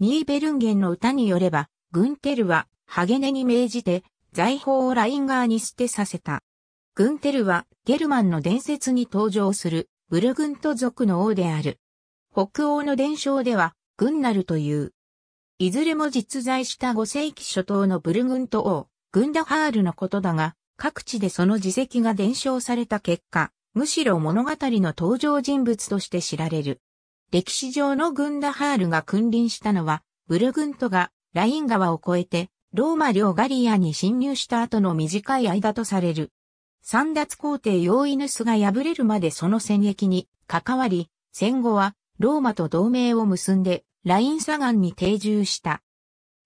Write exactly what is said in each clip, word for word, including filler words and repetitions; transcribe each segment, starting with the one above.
ニーベルンゲンの歌によれば、グンテルはハゲネに命じて財宝をラインガーに捨てさせた。グンテルはゲルマンの伝説に登場するブルグント族の王である。北欧の伝承ではグンナルという。いずれも実在したご世紀初頭のブルグント王、グンダハールのことだが、各地でその事跡が伝承された結果、むしろ物語の登場人物として知られる。歴史上のグンダハールが君臨したのは、ブルグントがライン川を越えて、ローマ領ガリアに侵入した後の短い間とされる。簒奪皇帝ヨーイヌスが敗れるまでその戦役に関わり、戦後はローマと同盟を結んで、ライン砂岩に定住した。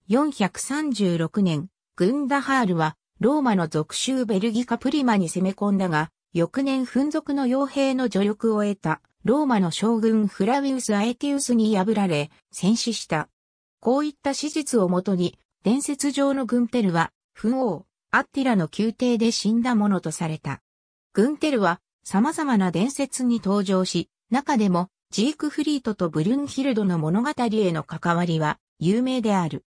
よんひゃくさんじゅうろくねん、グンダハールはローマの属州ベルギカプリマに攻め込んだが、翌年紛族の傭兵の助力を得たローマの将軍フラウィウス・アエティウスに敗られ、戦死した。こういった史実をもとに、伝説上のグンテルは、フン王、アッティラの宮廷で死んだものとされた。グンテルは、様々な伝説に登場し、中でも、ジークフリートとブリュンヒルドの物語への関わりは有名である。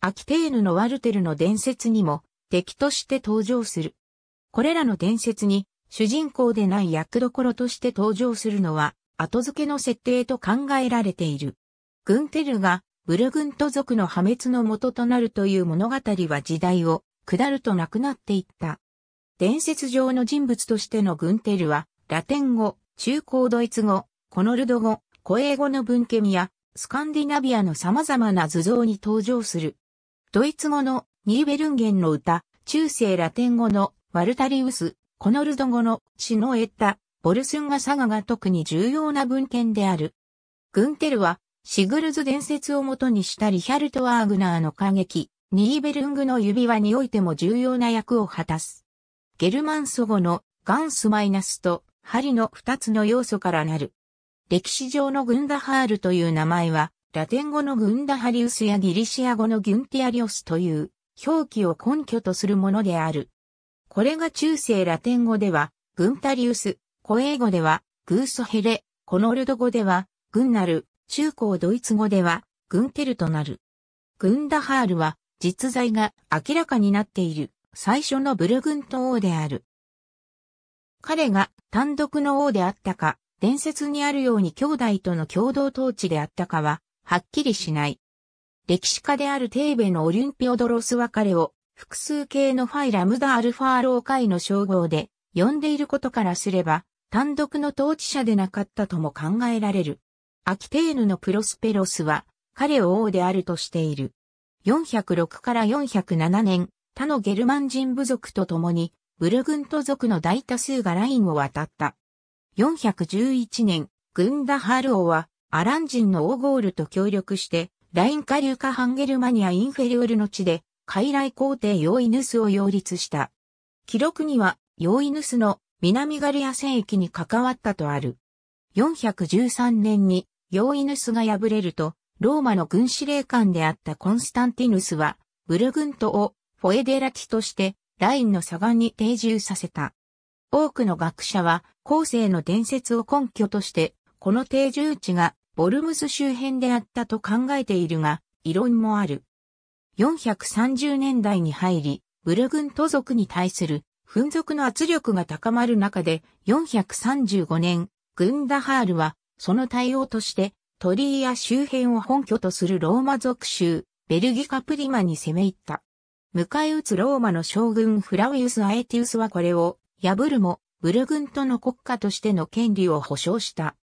アキテーヌのワルテルの伝説にも敵として登場する。これらの伝説に主人公でない役どころとして登場するのは後付けの設定と考えられている。グンテルがブルグント族の破滅の元となるという物語は時代を下るとなくなっていった。伝説上の人物としてのグンテルはラテン語、中高ドイツ語、コノルド語、古英語の文献やスカンディナビアの様々な図像に登場する。ドイツ語のニーベルンゲンの歌、中世ラテン語のワルタリウス、コノルド語のシノエッタ、ボルスンガサガが特に重要な文献である。グンテルはシグルズ伝説をもとにしたリヒャルト・ワーグナーの歌劇、ニーベルングの指輪においても重要な役を果たす。ゲルマン祖語のガンスマイナスと針の二つの要素からなる。歴史上のグンダハールという名前は、ラテン語のグンダハリウスやギリシア語のギュンティアリオスという表記を根拠とするものである。これが中世ラテン語では、グンタリウス、古英語では、グーソヘレ、コノルド語では、グンナル、中高ドイツ語では、グンテルとなる。グンダハールは、実在が明らかになっている最初のブルグント王である。彼が単独の王であったか、伝説にあるように兄弟との共同統治であったかは、はっきりしない。歴史家であるテーベのオリュンピオドロスは彼を、複数形のファイラムダアルファロー界の称号で、呼んでいることからすれば、単独の統治者でなかったとも考えられる。アキテーヌのプロスペロスは、彼を王であるとしている。よんひゃくろくからよんひゃくななねん、他のゲルマン人部族と共に、ブルグント族の大多数がラインを渡った。よんひゃくじゅういちねん、グンダハール王は、アラン人のオーゴールと協力して、ライン下流下ハンゲルマニアインフェリオルの地で、傀儡皇帝ヨーイヌスを擁立した。記録には、ヨーイヌスの南ガリア戦役に関わったとある。よんひゃくじゅうさんねんに、ヨーイヌスが敗れると、ローマの軍司令官であったコンスタンティヌスは、ブルグントをフォエデラティとして、ラインの砂岩に定住させた。多くの学者は、後世の伝説を根拠として、この定住地がボルムス周辺であったと考えているが、異論もある。よんひゃくさんじゅうねんだいに入り、ブルグント族に対する、紛族の圧力が高まる中で、よんひゃくさんじゅうごねん、グンダハールは、その対応として、トリーヤ周辺を本拠とするローマ属州、ベルギカプリマに攻め入った。迎え撃つローマの将軍フラウィウス・アエティウスはこれを、破るも、ブルグントの国家としての権利を保障した。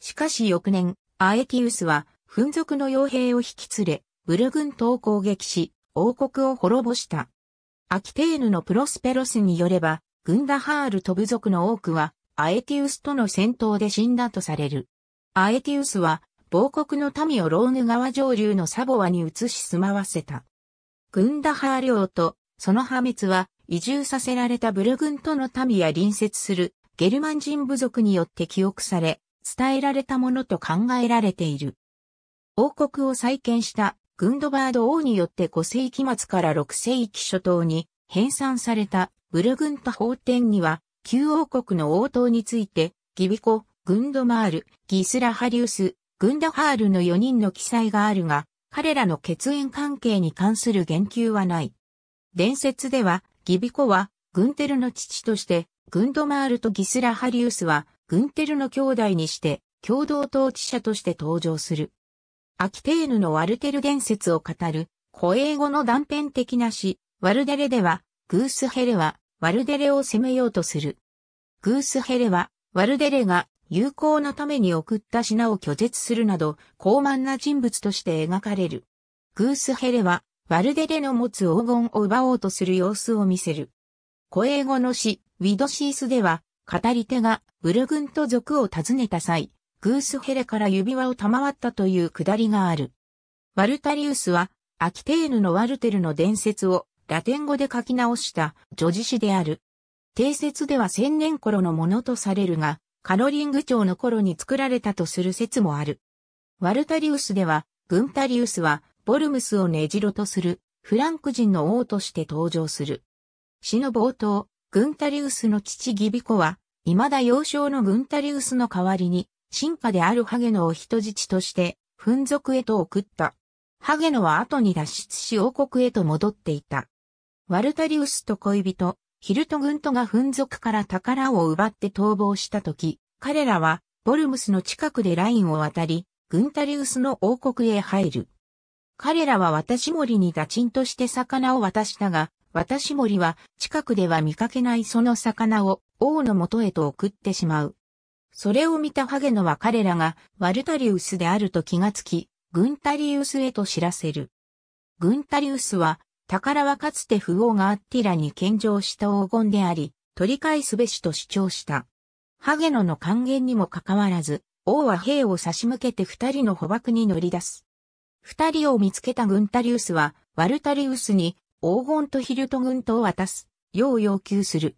しかし翌年、アエティウスは、紛族の傭兵を引き連れ、ブルグントを攻撃し、王国を滅ぼした。アキテーヌのプロスペロスによれば、グンダハールと部族の多くは、アエティウスとの戦闘で死んだとされる。アエティウスは、亡国の民をローヌ川上流のサボワに移し住まわせた。グンダハール王と、その破滅は、移住させられたブルグントの民や隣接するゲルマン人部族によって記憶され、伝えられたものと考えられている。王国を再建したグンドバード王によってごせいきまつからろくせいきしょとうに編纂されたブルグント法典には、旧王国の王党について、ギビコ、グンドマール、ギスラハリウス、グンダハールのよにんの記載があるが、彼らの血縁関係に関する言及はない。伝説では、ギビコは、グンテルの父として、グンドマールとギスラ・ハリウスは、グンテルの兄弟にして、共同統治者として登場する。アキテーヌのワルテル伝説を語る、古英語の断片的な詩、ワルデレでは、グースヘレは、ワルデレを攻めようとする。グースヘレは、ワルデレが友好のために送った品を拒絶するなど、高慢な人物として描かれる。グースヘレは、ワルデレの持つ黄金を奪おうとする様子を見せる。古英語の詩、ウィドシースでは、語り手がウルグント族を訪ねた際、グースヘレから指輪を賜ったというくだりがある。ワルタリウスは、アキテーヌのワルテルの伝説をラテン語で書き直した叙事詩である。定説では千年頃のものとされるが、カロリング朝の頃に作られたとする説もある。ワルタリウスでは、グンタリウスは、ボルムスを根城とする、フランク人の王として登場する。詩の冒頭、グンタリウスの父ギビコは、未だ幼少のグンタリウスの代わりに、臣下であるハゲノを人質として、紛族へと送った。ハゲノは後に脱出し王国へと戻っていた。ワルタリウスと恋人、ヒルトグントが紛族から宝を奪って逃亡した時、彼らはボルムスの近くでラインを渡り、グンタリウスの王国へ入る。彼らは渡し森に打賃として魚を渡したが、渡し森は近くでは見かけないその魚を王の元へと送ってしまう。それを見たハゲノは彼らがワルタリウスであると気がつき、グンタリウスへと知らせる。グンタリウスは、宝はかつて富豪がアッティラに献上した黄金であり、取り返すべしと主張した。ハゲノの還元にもかかわらず、王は兵を差し向けて二人の捕獲に乗り出す。二人を見つけたグンタリウスは、ワルタリウスに黄金とヒルト軍刀を渡す、よう要求する。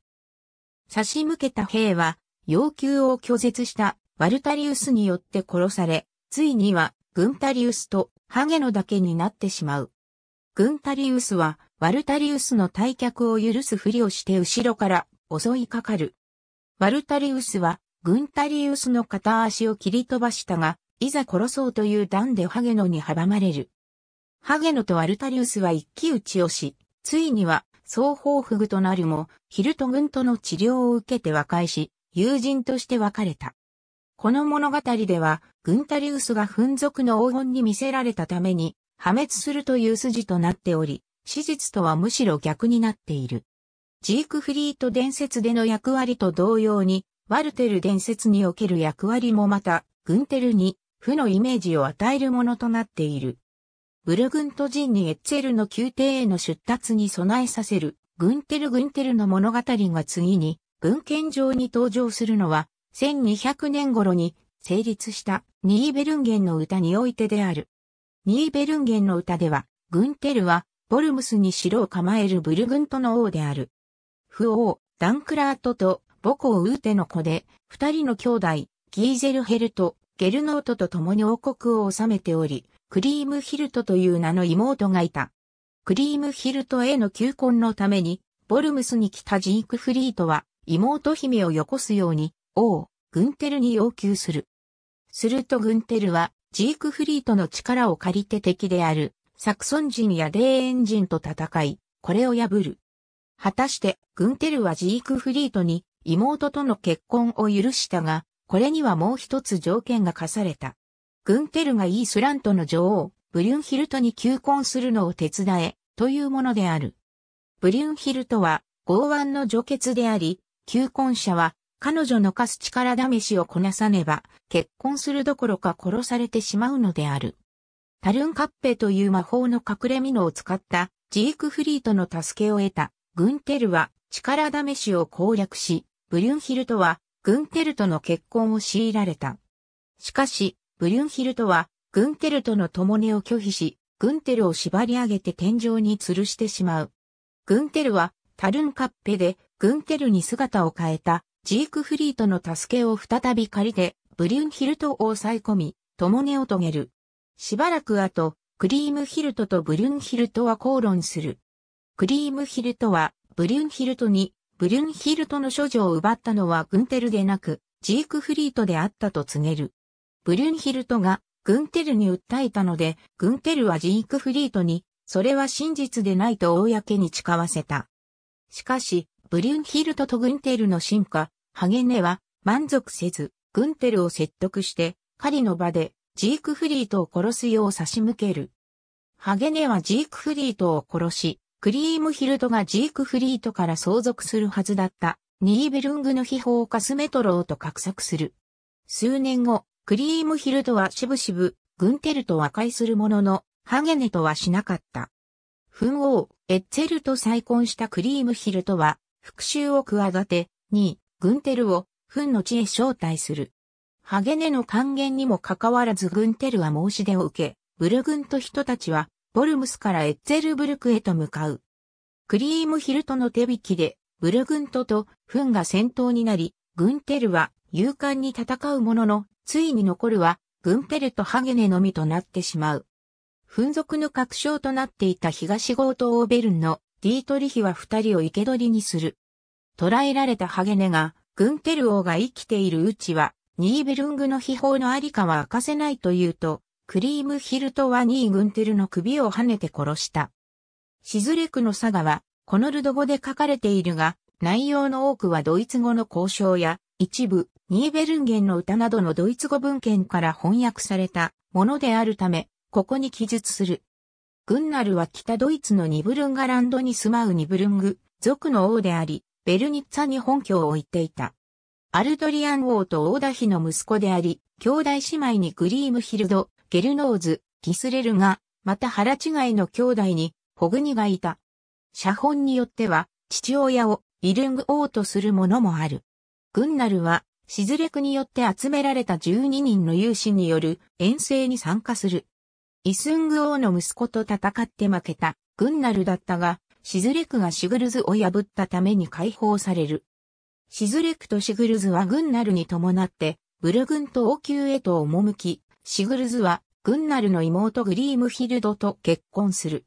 差し向けた兵は、要求を拒絶したワルタリウスによって殺され、ついにはグンタリウスとハゲノだけになってしまう。グンタリウスは、ワルタリウスの退却を許すふりをして後ろから襲いかかる。ワルタリウスは、グンタリウスの片足を切り飛ばしたが、いざ殺そうという段でハゲノに阻まれる。ハゲノとワルタリウスは一騎打ちをし、ついには双方不遇となるも、ヒルト軍との治療を受けて和解し、友人として別れた。この物語では、グンタリウスが紛族の黄金に魅せられたために、破滅するという筋となっており、史実とはむしろ逆になっている。ジークフリート伝説での役割と同様に、ワルテル伝説における役割もまた、グンテルに、負のイメージを与えるものとなっている。ブルグント人にエッツェルの宮廷への出立に備えさせる、グンテル・グンテルの物語が次に、文献上に登場するのは、せんにひゃくねん頃に成立したニーベルンゲンの歌においてである。ニーベルンゲンの歌では、グンテルは、ボルムスに城を構えるブルグントの王である。父王、ダンクラートと母校ウーテの子で、二人の兄弟、ギーゼルヘルト、ゲルノートと共に王国を治めており、クリームヒルトという名の妹がいた。クリームヒルトへの求婚のために、ボルムスに来たジークフリートは、妹姫をよこすように、王、グンテルに要求する。するとグンテルは、ジークフリートの力を借りて敵であるサクソン人やレーエン人と戦い、これを破る。果たしてグンテルはジークフリートに妹との結婚を許したが、これにはもう一つ条件が課された。グンテルがイースラントの女王、ブリュンヒルトに求婚するのを手伝え、というものである。ブリュンヒルトは剛腕の女傑であり、求婚者は彼女の課す力試しをこなさねば、結婚するどころか殺されてしまうのである。タルンカッペという魔法の隠れ蓑を使ったジークフリートの助けを得たグンテルは力試しを攻略し、ブリュンヒルトはグンテルとの結婚を強いられた。しかし、ブリュンヒルトはグンテルとの共寝を拒否し、グンテルを縛り上げて天井に吊るしてしまう。グンテルはタルンカッペでグンテルに姿を変えた。ジークフリートの助けを再び借りて、ブリュンヒルトを抑え込み、共寝を遂げる。しばらく後、クリームヒルトとブリュンヒルトは口論する。クリームヒルトは、ブリュンヒルトに、ブリュンヒルトの処女を奪ったのはグンテルでなく、ジークフリートであったと告げる。ブリュンヒルトが、グンテルに訴えたので、グンテルはジークフリートに、それは真実でないと公に誓わせた。しかし、ブリュンヒルトとグンテルの臣下、ハゲネは満足せず、グンテルを説得して、狩りの場でジークフリートを殺すよう差し向ける。ハゲネはジークフリートを殺し、クリームヒルトがジークフリートから相続するはずだった、ニーベルングの秘宝カスメトローと画策する。数年後、クリームヒルトはしぶしぶ、グンテルと和解するものの、ハゲネとはしなかった。紛王、エッツェルと再婚したクリームヒルトは、復讐を企て、に、グンテルを、紛の地へ招待する。ハゲネの還元にもかかわらずグンテルは申し出を受け、ブルグント人たちは、ボルムスからエッツェルブルクへと向かう。クリームヒルトの手引きで、ブルグントとフンが戦闘になり、グンテルは勇敢に戦うものの、ついに残るは、グンテルとハゲネのみとなってしまう。フン族の確証となっていた東ゴート・オーベルンのディートリヒは二人を生け捕りにする。捕らえられたハゲネが、グンテル王が生きているうちは、ニーベルングの秘宝のありかは明かせないというと、クリームヒルトはニーグンテルの首を跳ねて殺した。シズレクのサガは、コノルド語で書かれているが、内容の多くはドイツ語の交渉や、一部、ニーベルンゲンの歌などのドイツ語文献から翻訳されたものであるため、ここに記述する。グンナルは北ドイツのニブルンガランドに住まうニブルング、族の王であり、ベルニッツァに本拠を置いていた。アルドリアン王とオーダヒの息子であり、兄弟姉妹にグリームヒルド、ゲルノーズ、ギスレルが、また腹違いの兄弟に、ホグニがいた。写本によっては、父親をイルング王とするものもある。グンナルは、シズレクによって集められたじゅうににんの勇士による遠征に参加する。イスング王の息子と戦って負けた、グンナルだったが、シズレクがシグルズを破ったために解放される。シズレクとシグルズはグンナルに伴って、ブルグント王宮へと赴き、シグルズは、グンナルの妹グリームヒルドと結婚する。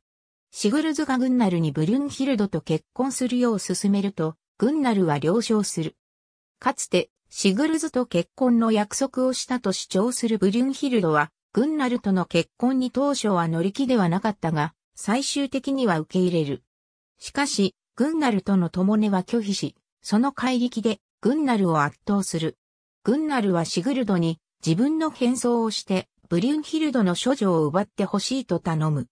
シグルズがグンナルにブリュンヒルドと結婚するよう勧めると、グンナルは了承する。かつて、シグルズと結婚の約束をしたと主張するブリュンヒルドは、グンナルとの結婚に当初は乗り気ではなかったが、最終的には受け入れる。しかし、グンナルとの共寝は拒否し、その怪力で、グンナルを圧倒する。グンナルはシグルドに、自分の変装をして、ブリュンヒルドの処女を奪ってほしいと頼む。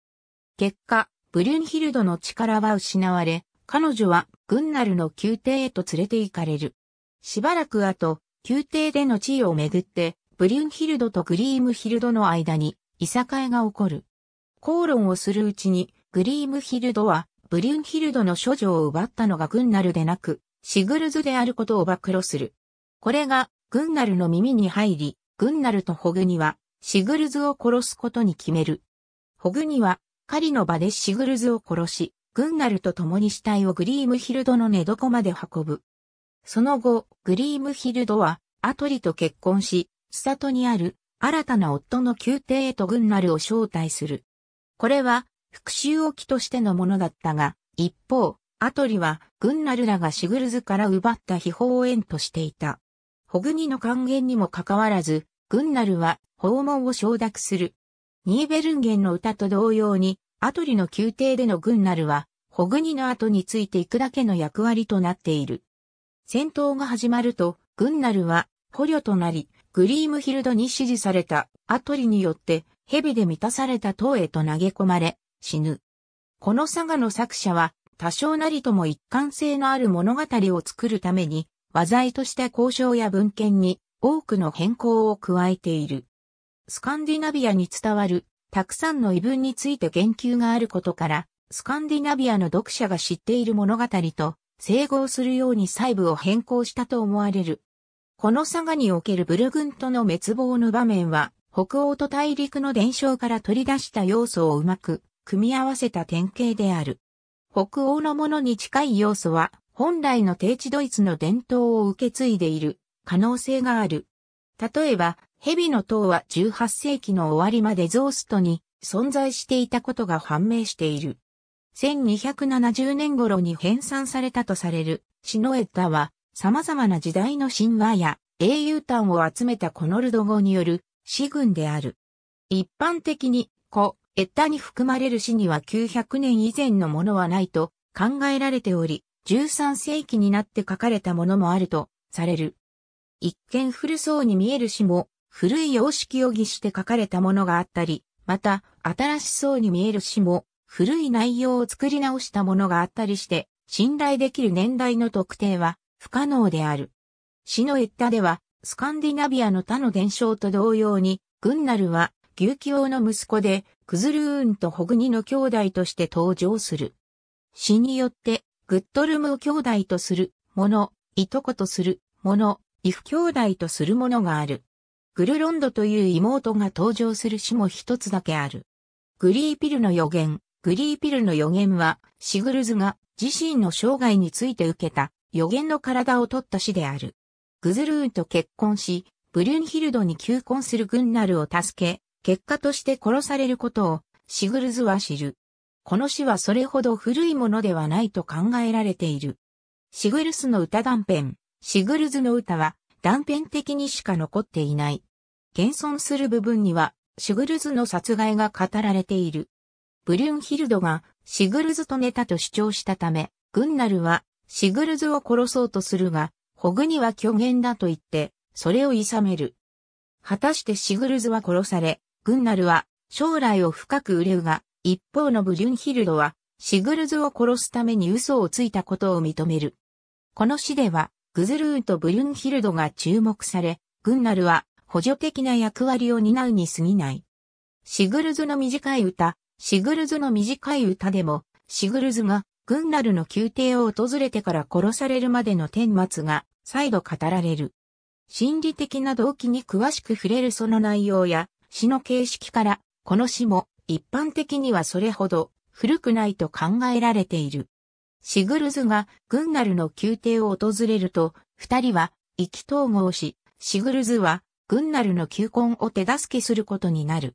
結果、ブリュンヒルドの力は失われ、彼女はグンナルの宮廷へと連れて行かれる。しばらく後、宮廷での地位をめぐって、ブリュンヒルドとグリームヒルドの間に、いさかいが起こる。口論をするうちに、グリームヒルドは、ブリュンヒルドの処女を奪ったのがグンナルでなく、シグルズであることを暴露する。これが、グンナルの耳に入り、グンナルとホグニは、シグルズを殺すことに決める。ホグニは、狩りの場でシグルズを殺し、グンナルと共に死体をグリームヒルドの寝床まで運ぶ。その後、グリームヒルドは、アトリと結婚し、スサトにある、新たな夫の宮廷へとグンナルを招待する。これは、復讐を期としてのものだったが、一方、アトリは、グンナルらがシグルズから奪った秘宝を縁としていた。ホグニの還元にもかかわらず、グンナルは訪問を承諾する。ニーベルンゲンの歌と同様に、アトリの宮廷でのグンナルは、ホグニの後についていくだけの役割となっている。戦闘が始まると、グンナルは捕虜となり、グリームヒルドに支持されたアトリによって、蛇で満たされた塔へと投げ込まれ、死ぬ。このサガの作者は、多少なりとも一貫性のある物語を作るために、話題とした交渉や文献に多くの変更を加えている。スカンディナビアに伝わるたくさんの異文について言及があることから、スカンディナビアの読者が知っている物語と整合するように細部を変更したと思われる。このサガにおけるブルグントの滅亡の場面は、北欧と大陸の伝承から取り出した要素をうまく組み合わせた典型である。北欧のものに近い要素は、本来の低地ドイツの伝統を受け継いでいる可能性がある。例えば、蛇の塔はじゅうはっせいきの終わりまでゾーストに存在していたことが判明している。せんにひゃくななじゅうねん頃に編纂されたとされるシノエッダは、様々な時代の神話や英雄譚を集めたコノルド語による詩群である。一般的に古エッダに含まれる詩にはきゅうひゃくねん以前のものはないと考えられており、じゅうさんせいきになって書かれたものもあるとされる。一見古そうに見える詩も古い様式を偽して書かれたものがあったり、また新しそうに見える詩も古い内容を作り直したものがあったりして、信頼できる年代の特定は不可能である。詩のエッダではスカンディナビアの他の伝承と同様に、グンナルはギュキ王の息子でクズルーンとホグニの兄弟として登場する。詩によってグットルムを兄弟とする者、いとことする者、異父兄弟とする者がある。グルロンドという妹が登場する詩も一つだけある。グリーピルの予言。グリーピルの予言は、シグルズが自身の生涯について受けた予言の体を取った詩である。グズルーンと結婚し、ブリュンヒルドに求婚するグンナルを助け、結果として殺されることをシグルズは知る。この詩はそれほど古いものではないと考えられている。シグルスの歌断片。シグルズの歌は断片的にしか残っていない。現存する部分にはシグルズの殺害が語られている。ブリュンヒルドがシグルズと寝たと主張したため、グンナルはシグルズを殺そうとするが、ホグニは虚言だと言って、それを諌める。果たしてシグルズは殺され、グンナルは将来を深く憂うが、一方のブリュンヒルドは、シグルズを殺すために嘘をついたことを認める。この詩では、グズルーンとブリュンヒルドが注目され、グンナルは補助的な役割を担うに過ぎない。シグルズの短い歌、シグルズの短い歌でも、シグルズがグンナルの宮廷を訪れてから殺されるまでの顛末が再度語られる。心理的な動機に詳しく触れるその内容や、詩の形式から、この詩も、一般的にはそれほど古くないと考えられている。シグルズがグンナルの宮廷を訪れると、二人は意気投合し、シグルズはグンナルの求婚を手助けすることになる。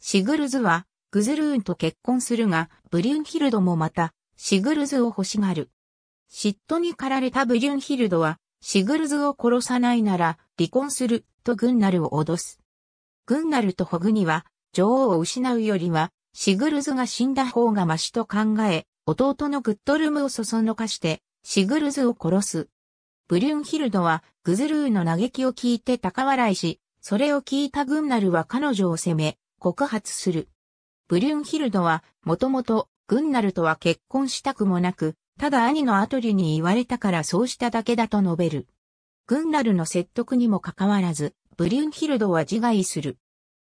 シグルズはグズルーンと結婚するが、ブリュンヒルドもまたシグルズを欲しがる。嫉妬に駆られたブリュンヒルドは、シグルズを殺さないなら離婚するとグンナルを脅す。グンナルとホグニは、女王を失うよりは、シグルズが死んだ方がマシと考え、弟のグットルムをそそのかして、シグルズを殺す。ブリュンヒルドは、グズルーの嘆きを聞いて高笑いし、それを聞いたグンナルは彼女を責め、告発する。ブリュンヒルドは、もともと、グンナルとは結婚したくもなく、ただ兄のアトリに言われたからそうしただけだと述べる。グンナルの説得にもかかわらず、ブリュンヒルドは自害する。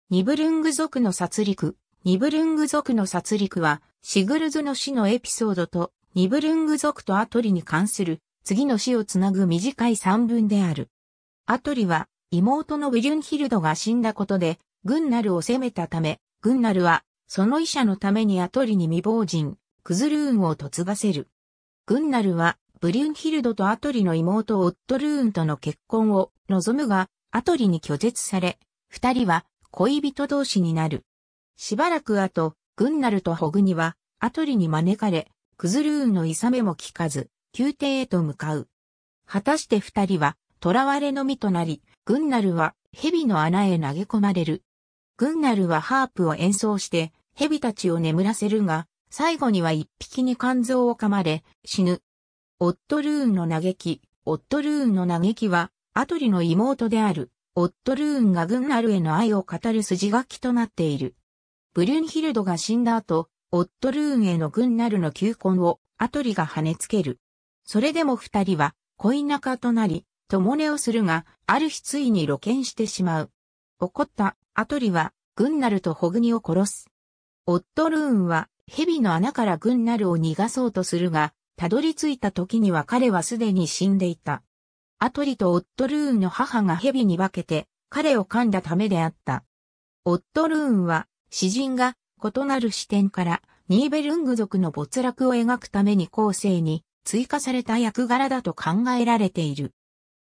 ニブルング族の殺戮。ニブルング族の殺戮は、シグルズの死のエピソードと、ニブルング族とアトリに関する、次の詩をつなぐ短い散文である。アトリは、妹のブリュンヒルドが死んだことで、グンナルを責めたため、グンナルは、その遺者のためにアトリに未亡人、クズルーンを嫁がせる。グンナルは、ブリュンヒルドとアトリの妹オットルーンとの結婚を望むが、アトリに拒絶され、二人は、恋人同士になる。しばらく後、グンナルとホグニは、アトリに招かれ、クズルーンの諌めも聞かず、宮廷へと向かう。果たして二人は、囚われの身となり、グンナルは、蛇の穴へ投げ込まれる。グンナルはハープを演奏して、蛇たちを眠らせるが、最後には一匹に肝臓を噛まれ、死ぬ。オットルーンの嘆き、オットルーンの嘆きは、アトリの妹である。オットルーンがグンナルへの愛を語る筋書きとなっている。ブリュンヒルドが死んだ後、オットルーンへのグンナルの求婚をアトリが跳ねつける。それでも二人は恋仲となり、共寝をするが、ある日ついに露見してしまう。怒ったアトリはグンナルとホグニを殺す。オットルーンは蛇の穴からグンナルを逃がそうとするが、たどり着いた時には彼はすでに死んでいた。アトリとオットルーンの母が蛇に化けて彼を噛んだためであった。オットルーンは詩人が異なる視点からニーベルング族の没落を描くために後世に追加された役柄だと考えられている。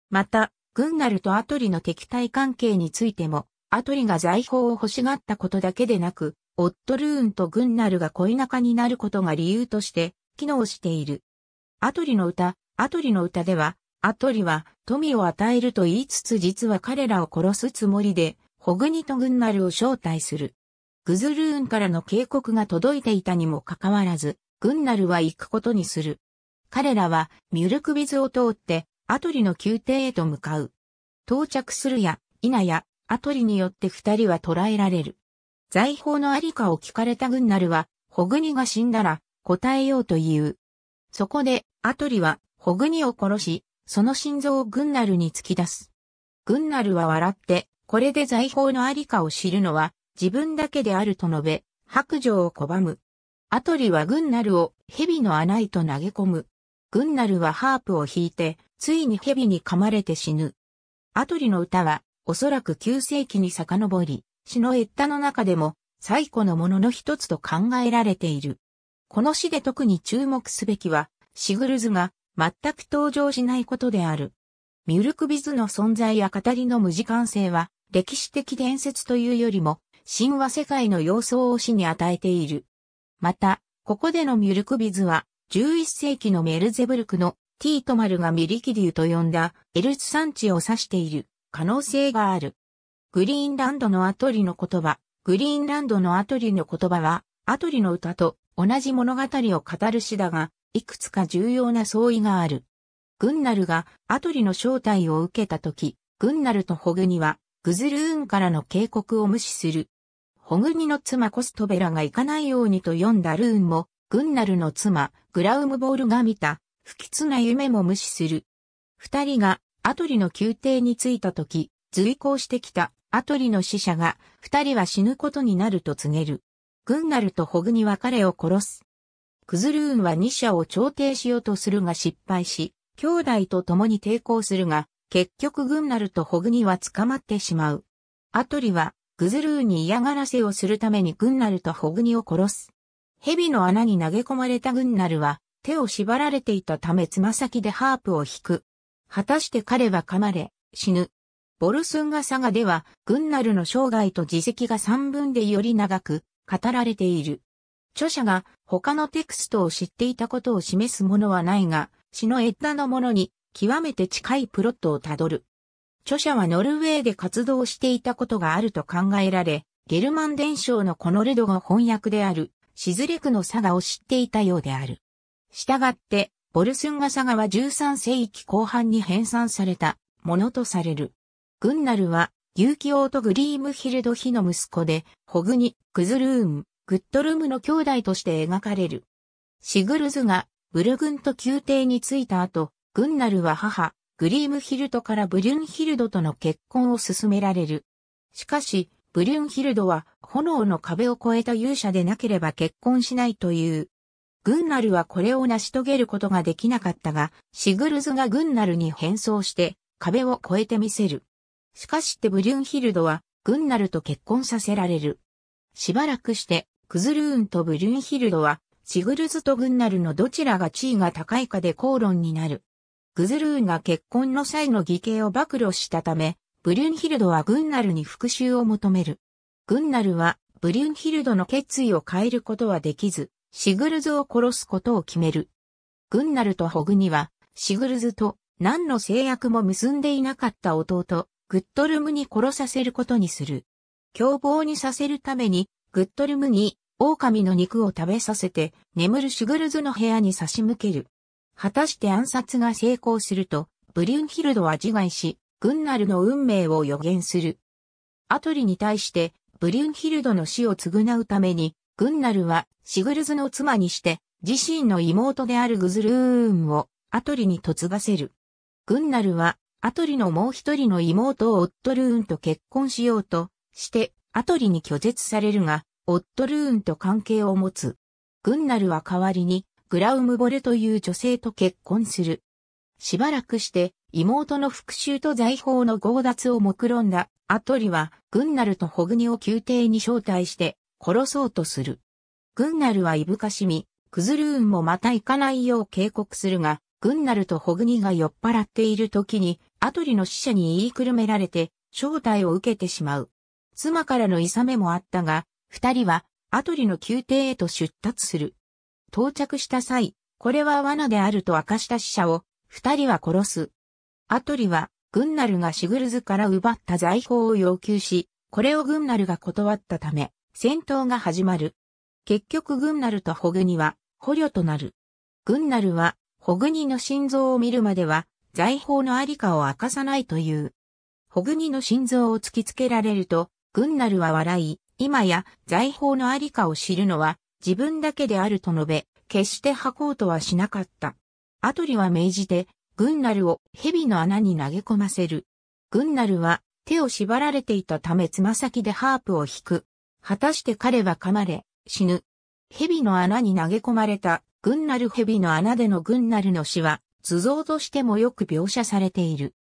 また、グンナルとアトリの敵対関係についても、アトリが財宝を欲しがったことだけでなく、オットルーンとグンナルが恋仲になることが理由として機能している。アトリの歌、アトリの歌では、アトリは富を与えると言いつつ実は彼らを殺すつもりで、ホグニとグンナルを招待する。グズルーンからの警告が届いていたにもかかわらず、グンナルは行くことにする。彼らはミュルクビズを通ってアトリの宮廷へと向かう。到着するや否やアトリによって二人は捕らえられる。財宝のありかを聞かれたグンナルはホグニが死んだら答えようと言う。そこでアトリはホグニを殺し、その心臓をグンナルに突き出す。グンナルは笑って、これで財宝のありかを知るのは自分だけであると述べ、白状を拒む。アトリはグンナルを蛇の穴へと投げ込む。グンナルはハープを弾いて、ついに蛇に噛まれて死ぬ。アトリの歌は、おそらくきゅうせいきに遡り、詩のエッダの中でも、最古のものの一つと考えられている。この詩で特に注目すべきは、シグルズが全く登場しないことである。ミュルクビズの存在や語りの無時間性は、歴史的伝説というよりも、神話世界の様相を詩に与えている。また、ここでのミュルクビズは、じゅういっせいきのメルゼブルクのティートマルがミリキリュウと呼んだエルツ山地を指している可能性がある。グリーンランドのアトリの言葉、グリーンランドのアトリの言葉は、アトリの歌と同じ物語を語る詩だが、いくつか重要な相違がある。グンナルがアトリの招待を受けたとき、グンナルとホグニはグズルーンからの警告を無視する。ホグニの妻コストベラが行かないようにと読んだルーンも、グンナルの妻、グラウムボールが見た、不吉な夢も無視する。二人がアトリの宮廷に着いた時、随行してきたアトリの使者が、二人は死ぬことになると告げる。グンナルとホグニは彼を殺す。クズルーンは二者を調停しようとするが失敗し、兄弟と共に抵抗するが、結局グンナルとホグニは捕まってしまう。アトリは、グズルーンに嫌がらせをするためにグンナルとホグニを殺す。蛇の穴に投げ込まれたグンナルは手を縛られていたためつま先でハープを弾く。果たして彼は噛まれ死ぬ。ボルスンガサガではグンナルの生涯と事績がさんぶんでより長く語られている。著者が他のテクストを知っていたことを示すものはないが、詩のエッダのものに極めて近いプロットをたどる。著者はノルウェーで活動していたことがあると考えられ、ゲルマン伝承のコノルド語翻訳である。シズレクのサガを知っていたようである。したがって、ボルスンガサガはじゅうさんせいきこう半に編纂されたものとされる。グンナルは、ギューキオーとグリームヒルドヒの息子で、ホグニ、グズルーン、グッドルムの兄弟として描かれる。シグルズが、ブルグント宮廷に着いた後、グンナルは母、グリームヒルドからブリュンヒルドとの結婚を勧められる。しかし、ブリュンヒルドは炎の壁を越えた勇者でなければ結婚しないという。グンナルはこれを成し遂げることができなかったが、シグルズがグンナルに変装して壁を越えてみせる。しかしてブリュンヒルドはグンナルと結婚させられる。しばらくしてクズルーンとブリュンヒルドはシグルズとグンナルのどちらが地位が高いかで口論になる。グズルーンが結婚の際の偽計を暴露したため、ブリュンヒルドはグンナルに復讐を求める。グンナルはブリュンヒルドの決意を変えることはできず、シグルズを殺すことを決める。グンナルとホグニは、シグルズと何の制約も結んでいなかった弟、グッドルムに殺させることにする。凶暴にさせるために、グッドルムに狼の肉を食べさせて、眠るシグルズの部屋に差し向ける。果たして暗殺が成功すると、ブリュンヒルドは自害し、グンナルの運命を予言する。アトリに対して、ブリュンヒルドの死を償うために、グンナルはシグルズの妻にして、自身の妹であるグズルーンをアトリに嫁がせる。グンナルは、アトリのもう一人の妹をオットルーンと結婚しようとして、アトリに拒絶されるが、オットルーンと関係を持つ。グンナルは代わりに、グラウムボルという女性と結婚する。しばらくして、妹の復讐と財宝の強奪を目論んだアトリはグンナルとホグニを宮廷に招待して殺そうとする。グンナルはいぶかしみ、クズルーンもまた行かないよう警告するが、グンナルとホグニが酔っ払っている時にアトリの使者に言いくるめられて招待を受けてしまう。妻からの諌めもあったが、二人はアトリの宮廷へと出立する。到着した際、これは罠であると明かした使者を二人は殺す。アトリは、グンナルがシグルズから奪った財宝を要求し、これをグンナルが断ったため、戦闘が始まる。結局グンナルとホグニは捕虜となる。グンナルはホグニの心臓を見るまでは財宝のありかを明かさないという。ホグニの心臓を突きつけられると、グンナルは笑い、今や財宝のありかを知るのは自分だけであると述べ、決して吐こうとはしなかった。アトリは命じて、グンナルを蛇の穴に投げ込ませる。グンナルは手を縛られていたためつま先でハープを弾く。果たして彼は噛まれ、死ぬ。蛇の穴に投げ込まれたグンナル。蛇の穴でのグンナルの死は、図像としてもよく描写されている。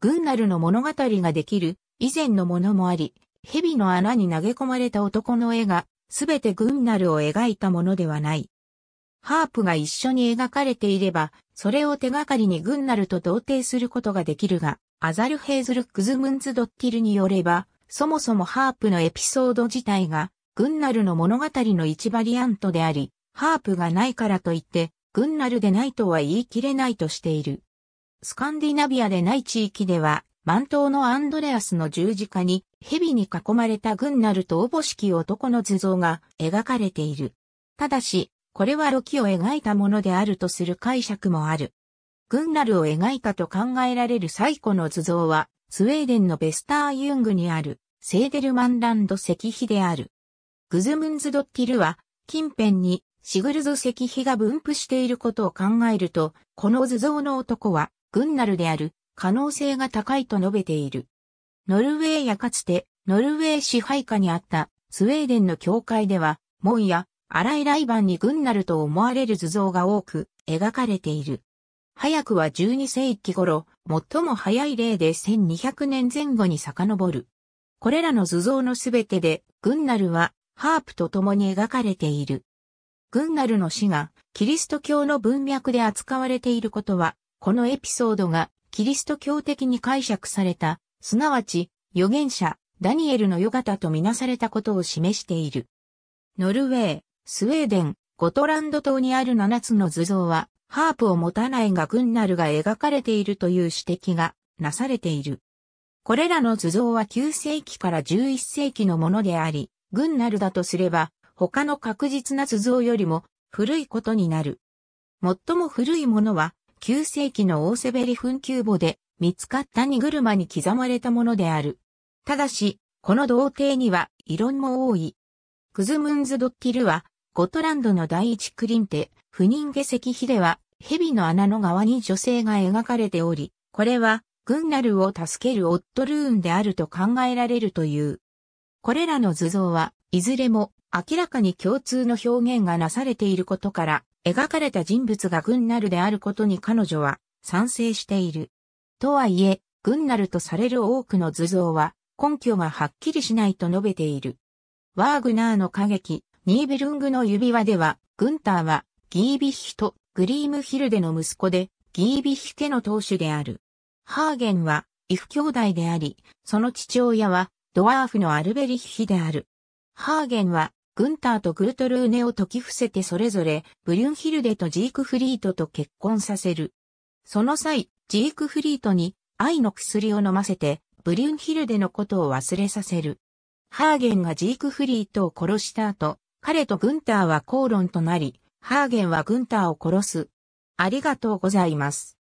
グンナルの物語ができる以前のものもあり、蛇の穴に投げ込まれた男の絵が、すべてグンナルを描いたものではない。ハープが一緒に描かれていれば、それを手がかりにグンナルと同定することができるが、アザルヘーズル・クズムンツ・ドッティルによれば、そもそもハープのエピソード自体が、グンナルの物語の一バリアントであり、ハープがないからといって、グンナルでないとは言い切れないとしている。スカンディナビアでない地域では、満頭のアンドレアスの十字架に、蛇に囲まれたグンナルとおぼしき男の図像が描かれている。ただし、これはロキを描いたものであるとする解釈もある。グンナルを描いたと考えられる最古の図像は、スウェーデンのベスターユングにある、セーデルマンランド石碑である。グズムンズ・ドッティルは、近辺にシグルズ石碑が分布していることを考えると、この図像の男は、グンナルである、可能性が高いと述べている。ノルウェーやかつて、ノルウェー支配下にあった、スウェーデンの教会では、門や、荒い来板にグンナルと思われる図像が多く描かれている。早くはじゅうに世紀頃、最も早い例でせんにひゃくねんぜん後に遡る。これらの図像のすべてで、グンナルはハープと共に描かれている。グンナルの死がキリスト教の文脈で扱われていることは、このエピソードがキリスト教的に解釈された、すなわち預言者ダニエルの預言とみなされたことを示している。ノルウェー。スウェーデン、ゴトランド島にあるななつの図像は、ハープを持たないがグンナルが描かれているという指摘がなされている。これらの図像はきゅう世紀からじゅういっ世紀のものであり、グンナルだとすれば、他の確実な図像よりも古いことになる。最も古いものは、きゅう世紀のオーセベリ墳丘墓で見つかった荷車に刻まれたものである。ただし、この同定には異論も多い。クズムンズ・ドッティルは、ゴトランドの第一クリンテ、フニンゲ石碑では、蛇の穴の側に女性が描かれており、これは、グンナルを助けるオットルーンであると考えられるという。これらの図像は、いずれも、明らかに共通の表現がなされていることから、描かれた人物がグンナルであることに彼女は、賛成している。とはいえ、グンナルとされる多くの図像は、根拠がはっきりしないと述べている。ワーグナーの歌劇、ニーベルングの指輪では、グンターは、ギービッヒとグリームヒルデの息子で、ギービッヒ家の当主である。ハーゲンは、イフ兄弟であり、その父親は、ドワーフのアルベリッヒである。ハーゲンは、グンターとグルトルーネを説き伏せてそれぞれ、ブリュンヒルデとジークフリートと結婚させる。その際、ジークフリートに、愛の薬を飲ませて、ブリュンヒルデのことを忘れさせる。ハーゲンがジークフリートを殺した後、彼とグンターは口論となり、ハーゲンはグンターを殺す。ありがとうございます。